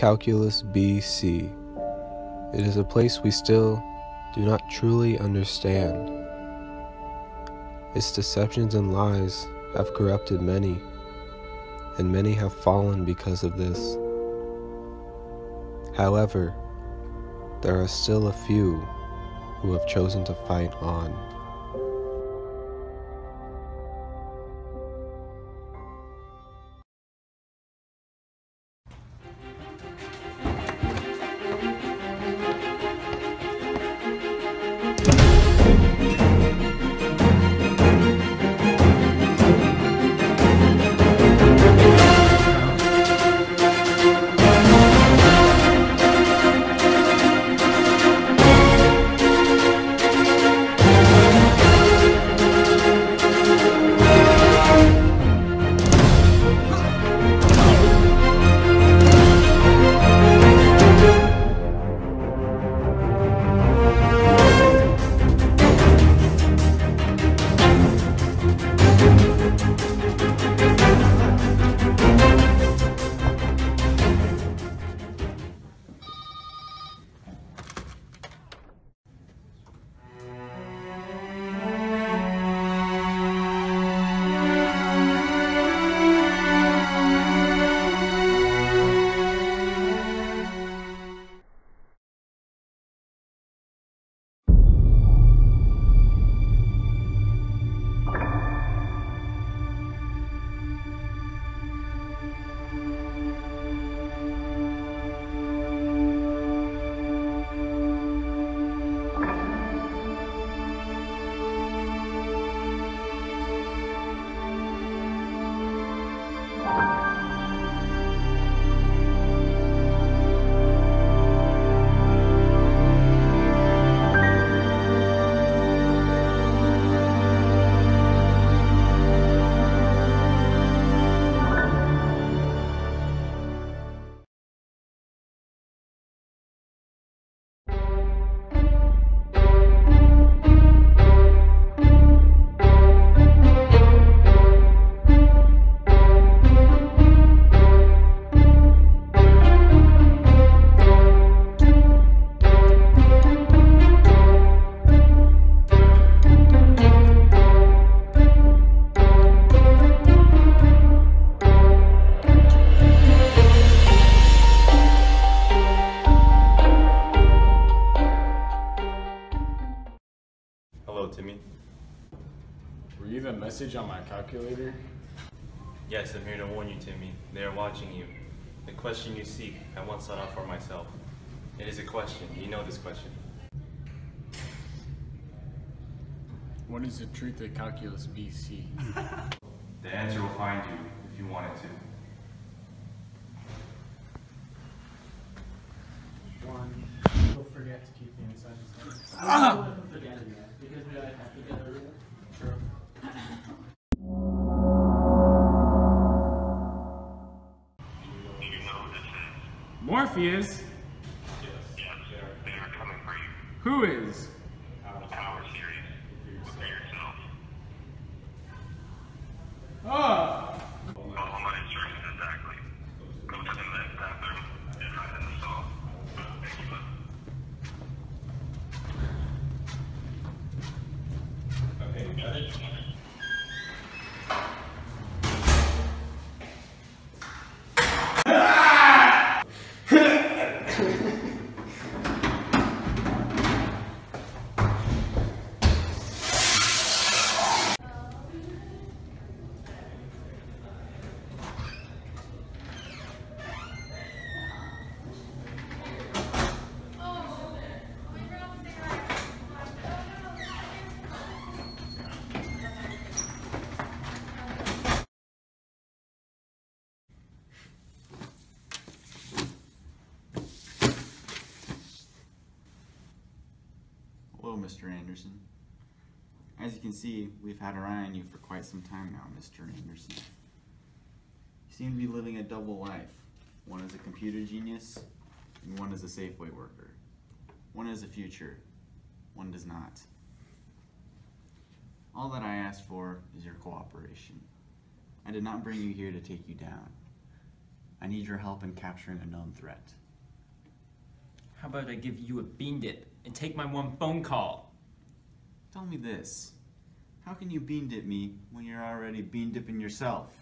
Calculus BC. It is a place we still do not truly understand. Its deceptions and lies have corrupted many, and many have fallen because of this. However, there are still a few who have chosen to fight on. Message on my calculator? Yes, I'm here to warn you, Timmy. They are watching you. The question you seek, I once sought out for myself. It is a question. You know this question. What is the truth of Calculus BC? The answer will find you if you want it to. One, don't forget to keep the inside the same. Ah! Forget it, because we always have to get rid of it. True. Morpheus? Yes, they are coming for you. Who is? Power Series. Look for yourself. Follow my instructions exactly. Go to the men's bathroom and hide in the stall. Okay, you got it? Mr. Anderson. As you can see, we've had our eye on you for quite some time now, Mr. Anderson. You seem to be living a double life. One as a computer genius, and one as a Safeway worker. One has a future, one does not. All that I ask for is your cooperation. I did not bring you here to take you down. I need your help in capturing a known threat. How about I give you a bean dip and take my one phone call? Tell me this. How can you bean dip me when you're already bean dipping yourself?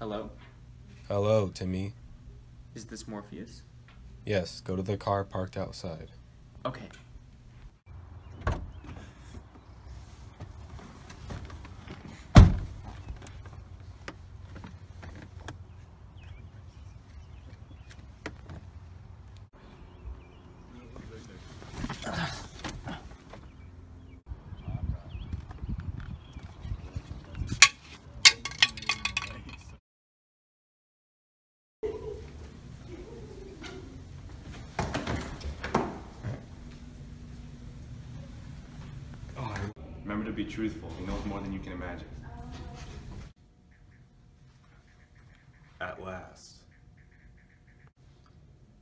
Hello? Hello, Timmy. Is this Morpheus? Yes, go to the car parked outside. Okay. Remember to be truthful. He knows more than you can imagine. At last.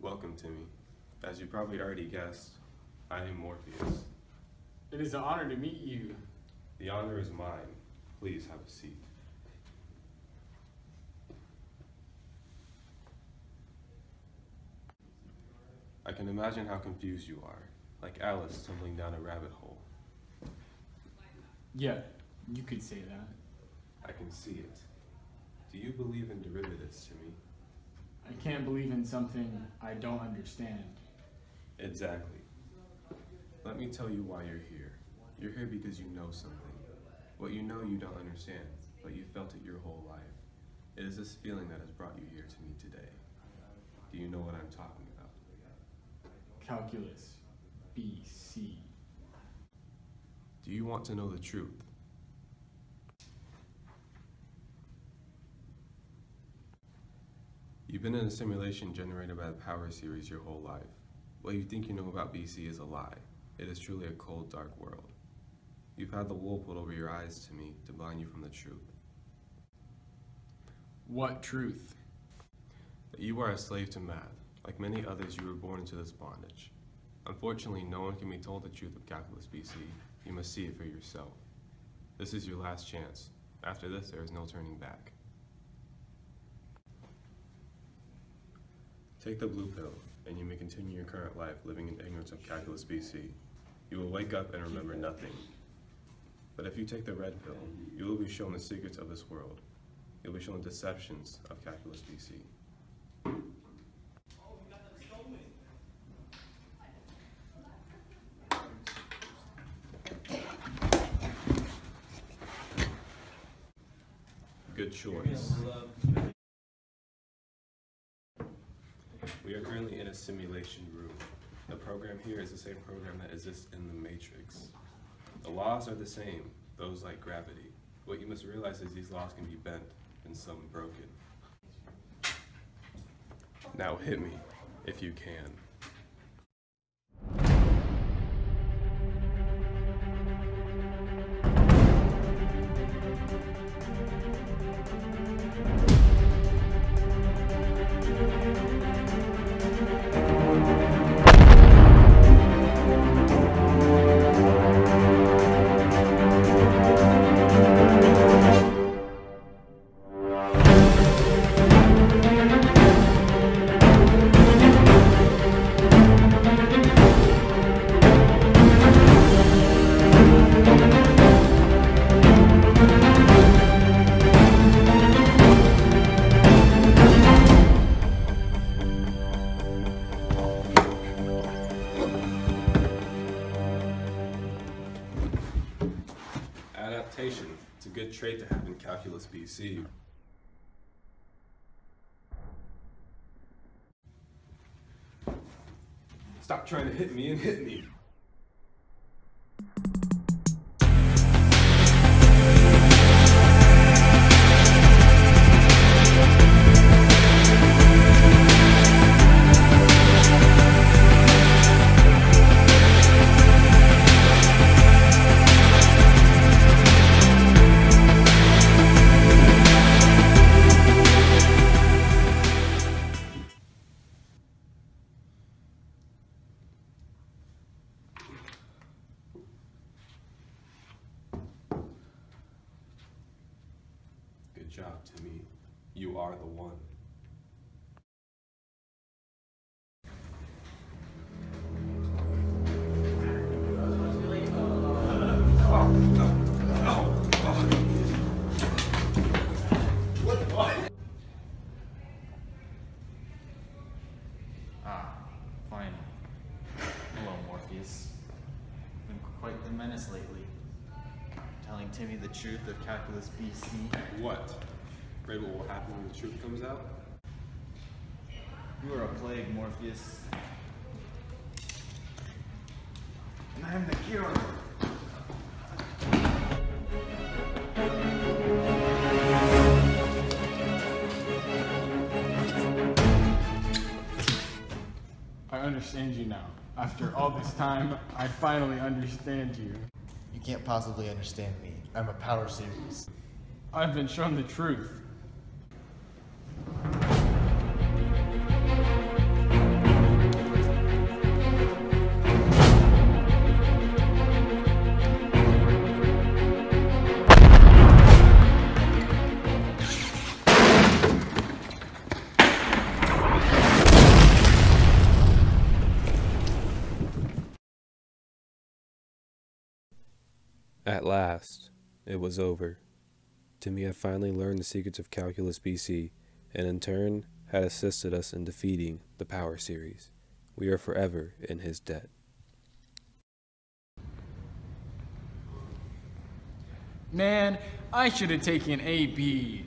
Welcome, Timmy. As you probably already guessed, I am Morpheus. It is an honor to meet you. The honor is mine. Please have a seat. I can imagine how confused you are, like Alice tumbling down a rabbit hole. Yeah, you could say that. I can see it. Do you believe in derivatives, Timmy? I can't believe in something I don't understand. Exactly. Let me tell you why you're here. You're here because you know something. What you know you don't understand, but you felt it your whole life. It is this feeling that has brought you here to me today. Do you know what I'm talking about? Calculus BC. Do you want to know the truth? You've been in a simulation generated by the Power Series your whole life. What you think you know about BC is a lie. It is truly a cold, dark world. You've had the wool pulled over your eyes, Timmy, to blind you from the truth. What truth? That you are a slave to math. Like many others, you were born into this bondage. Unfortunately, no one can be told the truth of Calculus BC. You must see it for yourself. This is your last chance. After this, there is no turning back. Take the blue pill, and you may continue your current life living in ignorance of Calculus BC. You will wake up and remember nothing. But if you take the red pill, you will be shown the secrets of this world. You will be shown the deceptions of Calculus BC. Good choice. We are currently in a simulation room. The program here is the same program that exists in the Matrix. The laws are the same, those like gravity. What you must realize is these laws can be bent and some broken. Now hit me, if you can. Adaptation. It's a good trait to have in Calculus BC. Stop trying to hit me and hit me. to me, you are the one. Ah, finally. Hello, Morpheus. You've been quite the menace lately. Telling Timmy the truth of Calculus BC. What? Afraid what will happen when the truth comes out? You are a plague, Morpheus. And I am the hero! I understand you now. After all this time, I finally understand you. You can't possibly understand me. I'm a power series. I've been shown the truth. At last, it was over. Timmy had finally learned the secrets of Calculus BC, and in turn, had assisted us in defeating the Power Series. We are forever in his debt. Man, I should have taken AB.